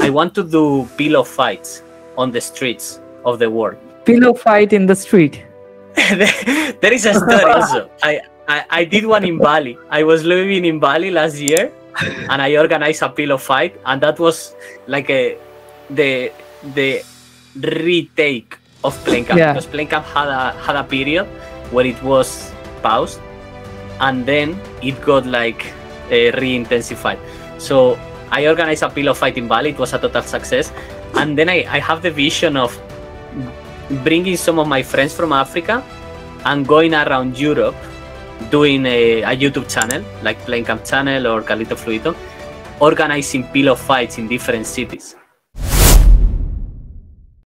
I want to do pillow fights on the streets of the world. Pillow fight in the street? There is a story also. I did one in Bali. I was living in Bali last year and I organized a pillow fight, and that was like the retake of Plain Camp. Yeah. Because Plain Camp had a period where it was paused and then it got like re-intensified. So I organized a pillow fight in Bali. It was a total success. And then I have the vision of bringing some of my friends from Africa and going around Europe doing a YouTube channel, like Plain Camp channel or Calito Fluido, organizing pillow fights in different cities.